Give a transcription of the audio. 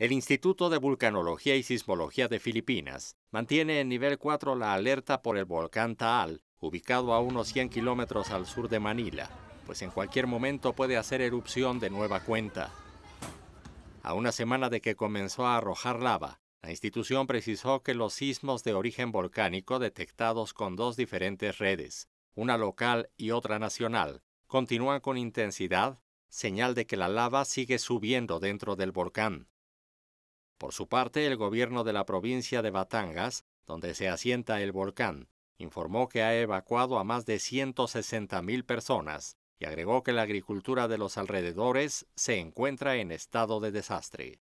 El Instituto de Vulcanología y Sismología de Filipinas mantiene en nivel 4 la alerta por el volcán Taal, ubicado a unos 100 kilómetros al sur de Manila, pues en cualquier momento puede hacer erupción de nueva cuenta. A una semana de que comenzó a arrojar lava, la institución precisó que los sismos de origen volcánico detectados con dos diferentes redes, una local y otra nacional, continúan con intensidad, señal de que la lava sigue subiendo dentro del volcán. Por su parte, el gobierno de la provincia de Batangas, donde se asienta el volcán, informó que ha evacuado a más de 160.000 personas y agregó que la agricultura de los alrededores se encuentra en estado de desastre.